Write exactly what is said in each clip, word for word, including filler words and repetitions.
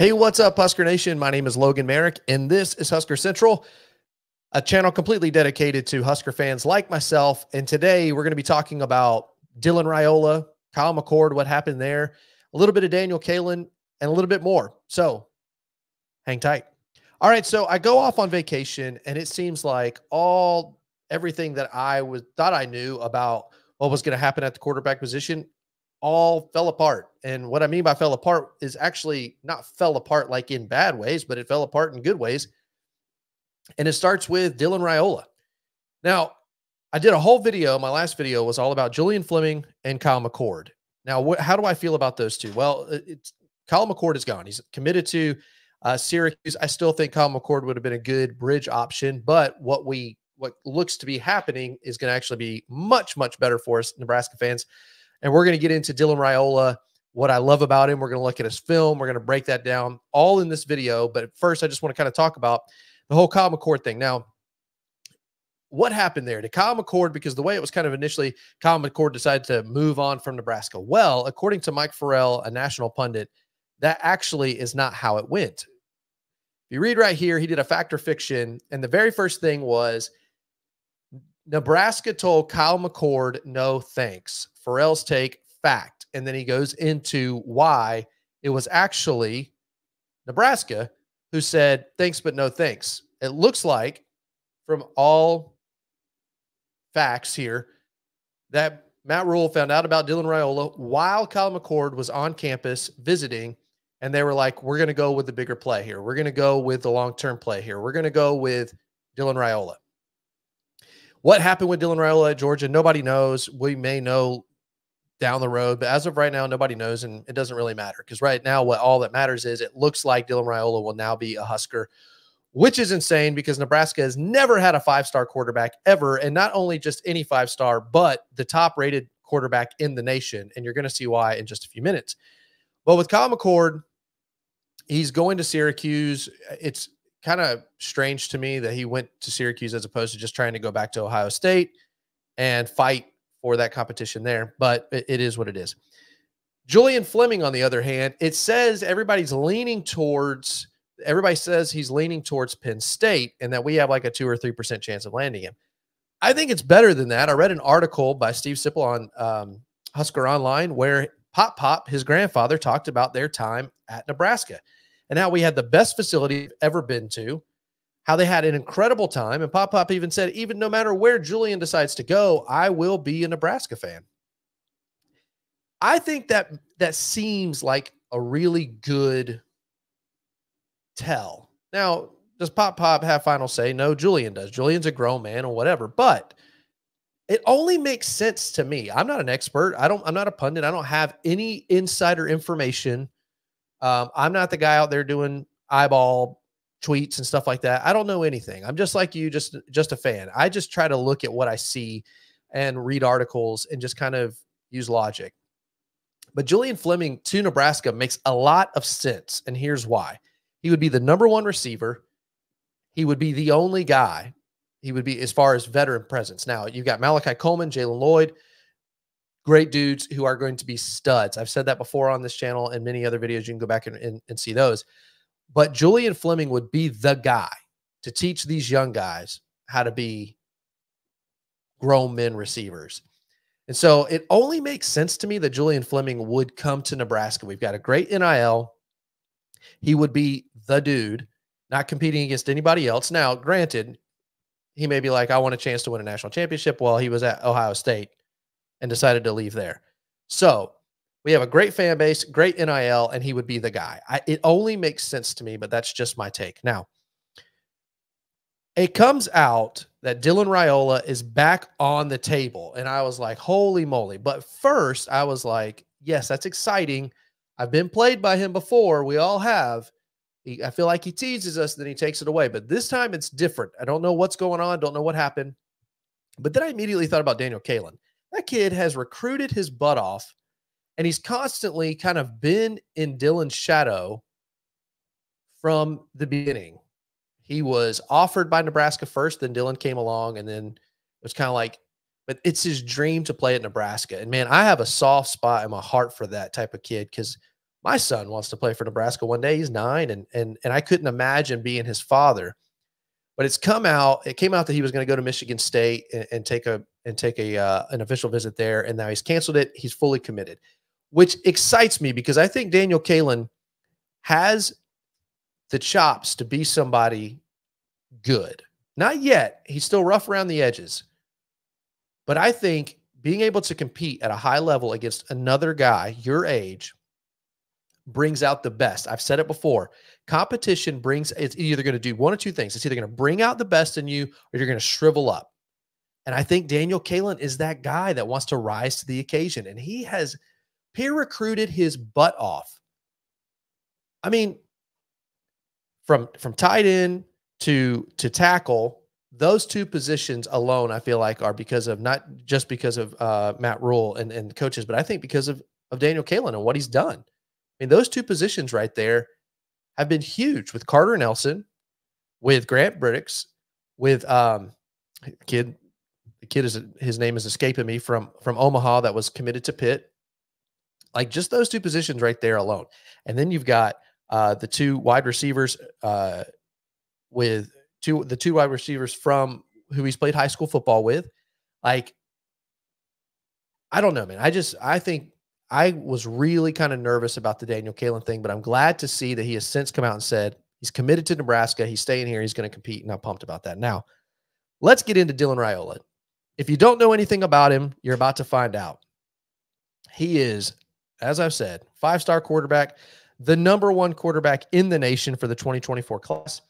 Hey, what's up, Husker Nation? My name is Logan Merrick, and this is Husker Central, a channel completely dedicated to Husker fans like myself. And today we're going to be talking about Dylan Raiola, Kyle McCord, what happened there, a little bit of Daniel Kaelin, and a little bit more. So hang tight. All right, so I go off on vacation, and it seems like all everything that I was thought I knew about what was going to happen at the quarterback position all fell apart. And what I mean by fell apart is actually not fell apart like in bad ways, but it fell apart in good ways. And it starts with Dylan Raiola. Now, I did a whole video. My last video was all about Julian Fleming and Kyle McCord. Now, how do I feel about those two? Well, it's, Kyle McCord is gone. He's committed to uh, Syracuse. I still think Kyle McCord would have been a good bridge option, but what we what looks to be happening is going to actually be much, much better for us Nebraska fans. And we're going to get into Dylan Raiola, what I love about him. We're going to look at his film. We're going to break that down all in this video. But first, I just want to kind of talk about the whole Kyle McCord thing. Now, what happened there to Kyle McCord? Because the way it was kind of initially, Kyle McCord decided to move on from Nebraska. Well, according to Mike Farrell, a national pundit, that actually is not how it went. If you read right here, he did a fact or fiction. And the very first thing was Nebraska told Kyle McCord, no thanks. Farrell's take, fact. And then he goes into why it was actually Nebraska who said, thanks, but no thanks. It looks like from all facts here that Matt Rhule found out about Dylan Raiola while Kyle McCord was on campus visiting. And they were like, we're going to go with the bigger play here. We're going to go with the long-term play here. We're going to go with Dylan Raiola. What happened with Dylan Raiola at Georgia? Nobody knows. We may know down the road, but as of right now, nobody knows, and it doesn't really matter because right now, what all that matters is it looks like Dylan Raiola will now be a Husker, which is insane because Nebraska has never had a five-star quarterback ever, and not only just any five-star, but the top-rated quarterback in the nation, and you're going to see why in just a few minutes. But with Kyle McCord, he's going to Syracuse. It's kind of strange to me that he went to Syracuse as opposed to just trying to go back to Ohio State and fight for that competition there, but it, it is what it is. Julian Fleming, on the other hand, it says everybody's leaning towards, everybody says he's leaning towards Penn State and that we have like a two or three percent chance of landing him. I think it's better than that. I read an article by Steve Sippel on um, Husker Online where Pop Pop, his grandfather, talked about their time at Nebraska. And now we had the best facility I've ever been to, how they had an incredible time. And Pop Pop even said, even no matter where Julian decides to go, I will be a Nebraska fan. I think that that seems like a really good tell. Now, does Pop Pop have final say? No, Julian does. Julian's a grown man or whatever, but it only makes sense to me. I'm not an expert. I don't, I'm not a pundit. I don't have any insider information. Um, I'm not the guy out there doing eyeball tweets and stuff like that. I don't know anything. I'm just like you, just, just a fan. I just try to look at what I see and read articles and just kind of use logic. But Julian Fleming to Nebraska makes a lot of sense. And here's why. He would be the number one receiver. He would be the only guy. He would be as far as veteran presence. Now you've got Malachi Coleman, Jaylen Lloyd, great dudes who are going to be studs. I've said that before on this channel and many other videos. You can go back and, and, and see those. But Julian Fleming would be the guy to teach these young guys how to be grown men receivers. And so it only makes sense to me that Julian Fleming would come to Nebraska. We've got a great N I L. He would be the dude, not competing against anybody else. Now, granted, he may be like, I want a chance to win a national championship while he was at Ohio State and decided to leave there. So we have a great fan base, great N I L, and he would be the guy. I, it only makes sense to me, but that's just my take. Now, it comes out that Dylan Raiola is back on the table, and I was like, holy moly. But first, I was like, yes, that's exciting. I've been played by him before. We all have. He, I feel like he teases us, and then he takes it away. But this time, it's different. I don't know what's going on. Don't know what happened. But then I immediately thought about Daniel Kaelin. That kid has recruited his butt off, and he's constantly kind of been in Dylan's shadow from the beginning. He was offered by Nebraska first, then Dylan came along, and then it was kind of like, but it's his dream to play at Nebraska. And, man, I have a soft spot in my heart for that type of kid because My son wants to play for Nebraska one day. He's nine, and and and I couldn't imagine being his father. But it's come out. It came out that he was going to go to Michigan State and, and take a and take a uh, an official visit there. And now he's canceled it. He's fully committed, which excites me because I think Daniel Kaelin has the chops to be somebody good. Not yet. He's still rough around the edges. But I think being able to compete at a high level against another guy your age brings out the best. I've said it before. Competition brings, it's either going to do one or two things. It's either going to bring out the best in you or you're going to shrivel up. And I think Daniel Kaelin is that guy that wants to rise to the occasion. And he has peer recruited his butt off. I mean, from, from tight end to, to tackle, those two positions alone, I feel like are because of not just because of uh, Matt Rhule and, and the coaches, but I think because of, of Daniel Kaelin and what he's done. I mean, those two positions right there have been huge with Carter Nelson, with Grant Briggs, with um, kid. The kid is his name is escaping me from from Omaha that was committed to Pitt. Like just those two positions right there alone, and then you've got uh, the two wide receivers uh, with two the two wide receivers from who he's played high school football with. Like, I don't know, man. I just I think. I was really kind of nervous about the Daniel Kaelin thing, but I'm glad to see that he has since come out and said he's committed to Nebraska. He's staying here. He's going to compete, and I'm pumped about that. Now, let's get into Dylan Raiola. If you don't know anything about him, you're about to find out. He is, as I've said, five-star quarterback, the number one quarterback in the nation for the twenty twenty-four class.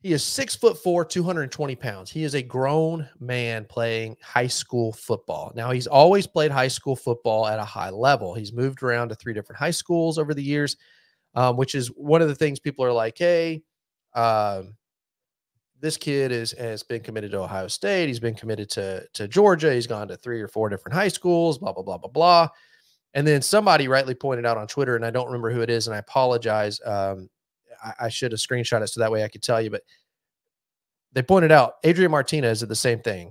He is six foot four, two hundred twenty pounds. He is a grown man playing high school football. Now, he's always played high school football at a high level. He's moved around to three different high schools over the years, um, which is one of the things people are like, hey, um, this kid is, has been committed to Ohio State. He's been committed to, to Georgia. He's gone to three or four different high schools, blah, blah, blah, blah, blah. And then somebody rightly pointed out on Twitter, and I don't remember who it is, and I apologize. Um, I should have screenshot it so that way I could tell you, but they pointed out Adrian Martinez did the same thing.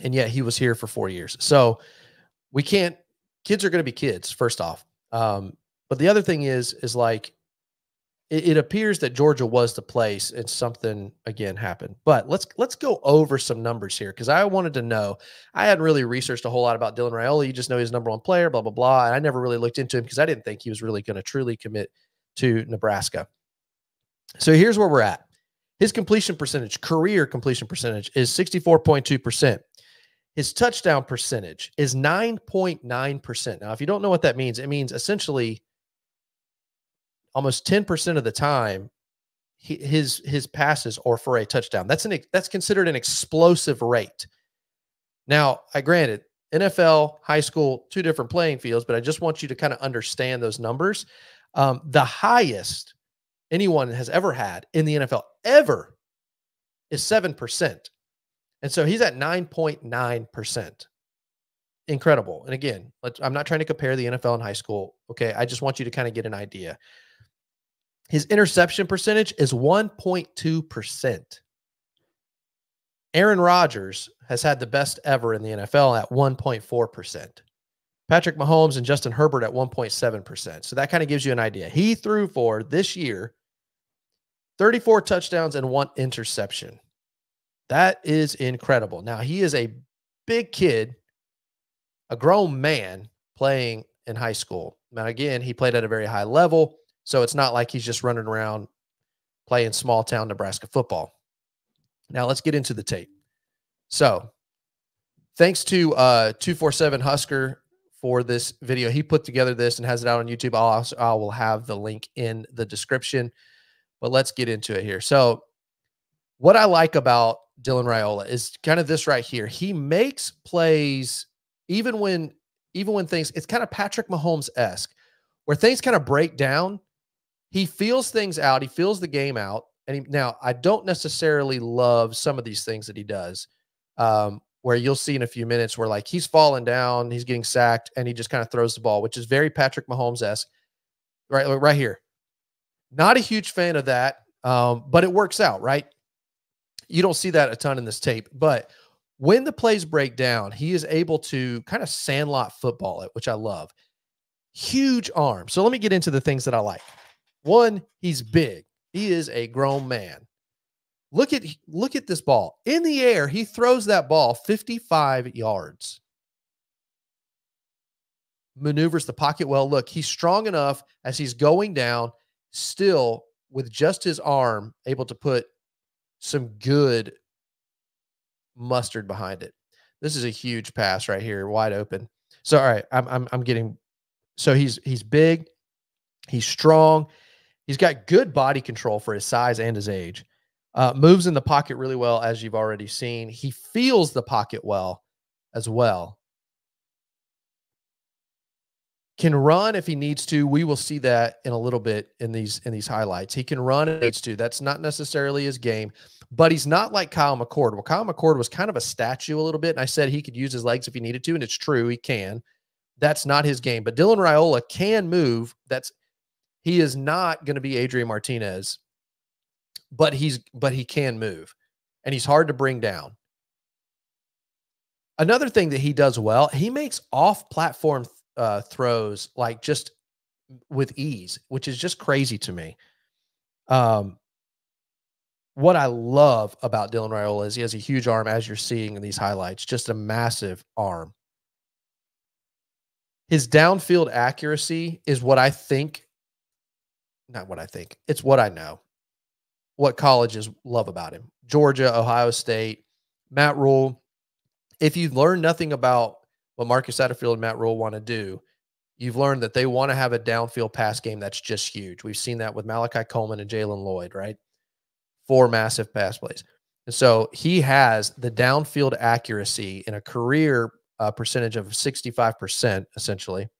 And yet he was here for four years. So we can't, kids are going to be kids first off. Um, but the other thing is, is like, it, it appears that Georgia was the place and something again happened, but let's, let's go over some numbers here. Cause I wanted to know, I hadn't really researched a whole lot about Dylan Raiola. You just know he's number one player, blah, blah, blah. And I never really looked into him cause I didn't think he was really going to truly commit to Nebraska. So here's where we're at. His completion percentage, career completion percentage is sixty-four point two percent. His touchdown percentage is nine point nine percent. Now, if you don't know what that means, it means essentially almost ten percent of the time he, his his passes are for a touchdown. That's an that's considered an explosive rate. Now, I granted N F L, high school, two different playing fields, but I just want you to kind of understand those numbers. Um, the highest anyone has ever had in the N F L ever is seven percent. And so he's at nine point nine percent. Incredible. And again, let's, I'm not trying to compare the N F L and high school. Okay. I just want you to kind of get an idea. His interception percentage is one point two percent. Aaron Rodgers has had the best ever in the N F L at one point four percent. Patrick Mahomes and Justin Herbert at one point seven percent. So that kind of gives you an idea. He threw for this year thirty-four touchdowns and one interception. That is incredible. Now, he is a big kid, a grown man playing in high school. Now, again, he played at a very high level, so it's not like he's just running around playing small-town Nebraska football. Now, let's get into the tape. So thanks to uh, two forty-seven Husker for this video. He put together this and has it out on YouTube. I'll also, I will have the link in the description, but let's get into it here. So what I like about Dylan Raiola is kind of this right here. He makes plays even when, even when things, it's kind of Patrick Mahomes-esque where things kind of break down. He feels things out. He feels the game out. And he, now I don't necessarily love some of these things that he does. Um, where you'll see in a few minutes where like he's falling down, he's getting sacked, and he just kind of throws the ball, which is very Patrick Mahomes-esque. Right, right here. Not a huge fan of that, um, but it works out, right? You don't see that a ton in this tape, but when the plays break down, he is able to kind of sandlot football it, which I love. huge arm. So let me get into the things that I like. One, he's big. He is a grown man. Look at, look at this ball. In the air, he throws that ball fifty-five yards. Maneuvers the pocket well. Look, he's strong enough as he's going down, still with just his arm, able to put some good mustard behind it. This is a huge pass right here, wide open. So, all right, I'm, I'm, I'm getting – so he's, he's big. He's strong. He's got good body control for his size and his age. Uh, moves in the pocket really well, as you've already seen. He feels the pocket well as well. Can run if he needs to. We will see that in a little bit in these in these highlights. He can run if he needs to. That's not necessarily his game, but he's not like Kyle McCord. Well, Kyle McCord was kind of a statue a little bit, and I said he could use his legs if he needed to, and it's true, he can. That's not his game. But Dylan Raiola can move. That's he is not going to be Adrian Martinez, but he's but he can move, and he's hard to bring down. Another thing that he does well, he makes off-platform things. Uh, throws like just with ease, which is just crazy to me. Um, what I love about Dylan Raiola is he has a huge arm, as you're seeing in these highlights, just a massive arm. His downfield accuracy is what I think, not what I think, it's what I know, what colleges love about him. Georgia, Ohio State, Matt Rhule. If you've learned nothing about what Marcus Satterfield and Matt Rhule want to do, you've learned that they want to have a downfield pass game that's just huge. We've seen that with Malachi Coleman and Jaylen Lloyd, right? Four massive pass plays. And so he has the downfield accuracy in a career uh, percentage of sixty-five percent, essentially.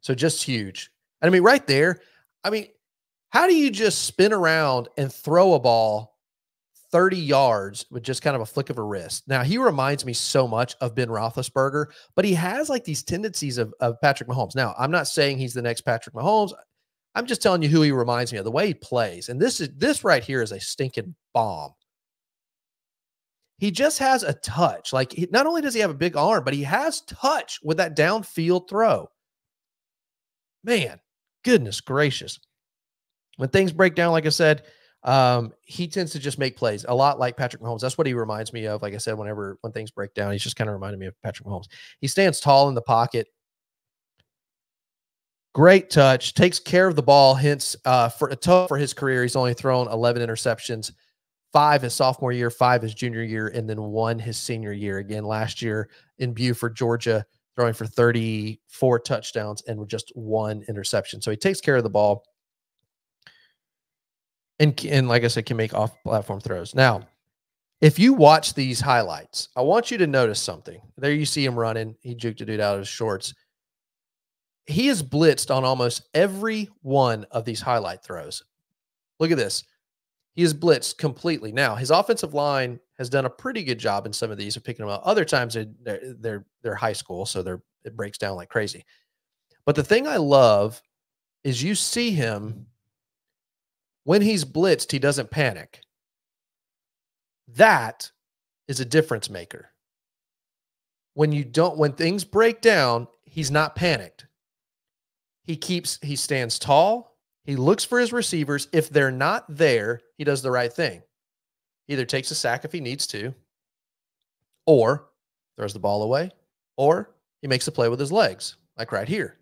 So just huge. And I mean, right there, I mean, how do you just spin around and throw a ball thirty yards with just kind of a flick of a wrist? Now, he reminds me so much of Ben Roethlisberger, but he has like these tendencies of, of Patrick Mahomes. Now, I'm not saying he's the next Patrick Mahomes. I'm just telling you who he reminds me of, the way he plays. And this is this right here is a stinking bomb. He just has a touch. Like, he, not only does he have a big arm, but he has touch with that downfield throw. Man, goodness gracious. When things break down, like I said, Um, he tends to just make plays a lot like Patrick Mahomes. That's what he reminds me of. Like I said, whenever, when things break down, he's just kind of reminded me of Patrick Mahomes. He stands tall in the pocket. Great touch, takes care of the ball. Hence, uh, for a total for his career, he's only thrown eleven interceptions, five his sophomore year, five his junior year, and then one his senior year. Again, last year in Buford, Georgia, throwing for thirty-four touchdowns and with just one interception. So he takes care of the ball. And, and like I said, can make off-platform throws. Now, if you watch these highlights, I want you to notice something. There you see him running. He juked a dude out of his shorts. He is blitzed on almost every one of these highlight throws. Look at this. He is blitzed completely. Now, his offensive line has done a pretty good job in some of these of picking him up. Other times, they're, they're, they're high school, so they're, it breaks down like crazy. But the thing I love is you see him... when he's blitzed, he doesn't panic. That is a difference maker. When you don't, when things break down, he's not panicked. He keeps, he stands tall. He looks for his receivers. If they're not there, he does the right thing. Either takes a sack if he needs to, or throws the ball away, or he makes a play with his legs, like right here.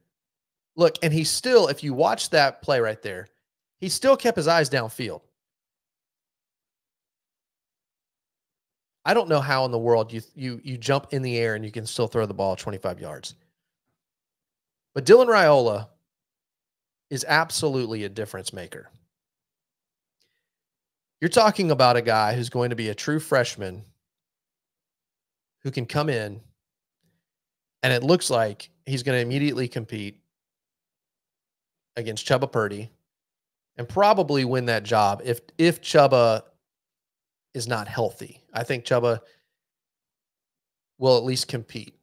Look, and he still, if you watch that play right there, he still kept his eyes downfield. I don't know how in the world you you you jump in the air and you can still throw the ball twenty-five yards. But Dylan Raiola is absolutely a difference maker. You're talking about a guy who's going to be a true freshman who can come in, and it looks like he's going to immediately compete against Chubba Purdy and probably win that job if if Chubba is not healthy. I think Chubba will at least compete.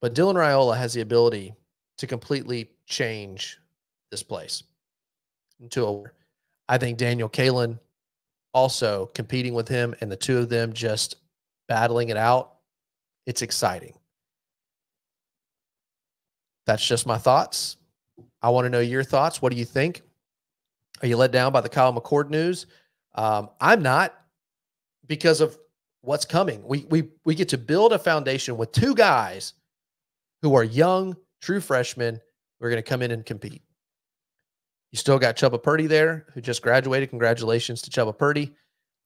But Dylan Raiola has the ability to completely change this place into a. I think Daniel Kaelin also competing with him, and the two of them just battling it out. It's exciting. That's just my thoughts. I want to know your thoughts. What do you think? Are you let down by the Kyle McCord news? Um, I'm not, because of what's coming. We, we, we get to build a foundation with two guys who are young, true freshmen. We're going to come in and compete. You still got Chubba Purdy there, who just graduated. Congratulations to Chubba Purdy.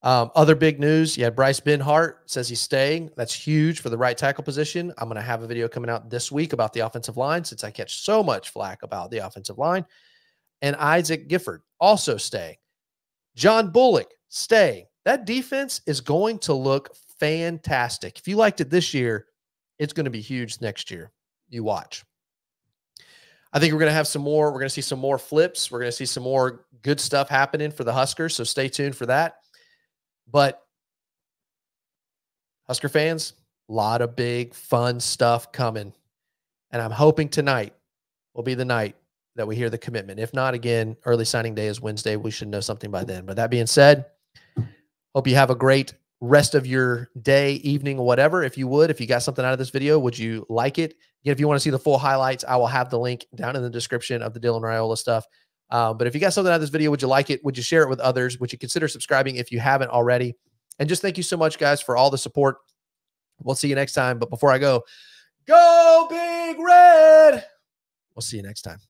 Um, other big news, you had Bryce Benhart says he's staying. That's huge for the right tackle position. I'm going to have a video coming out this week about the offensive line, since I catch so much flack about the offensive line. And Isaac Gifford also staying. John Bullock staying. That defense is going to look fantastic. If you liked it this year, it's going to be huge next year. You watch. I think we're going to have some more. We're going to see some more flips. We're going to see some more good stuff happening for the Huskers, so stay tuned for that. But Husker fans, a lot of big, fun stuff coming. And I'm hoping tonight will be the night that we hear the commitment. If not, again, early signing day is Wednesday. We should know something by then. But that being said, hope you have a great rest of your day, evening, whatever. If you would, if you got something out of this video, would you like it? Again, if you want to see the full highlights, I will have the link down in the description of the Dylan Raiola stuff. Um, but if you got something out of this video, would you like it? Would you share it with others? Would you consider subscribing if you haven't already? And just thank you so much, guys, for all the support. We'll see you next time. But before I go, go Big Red. We'll see you next time.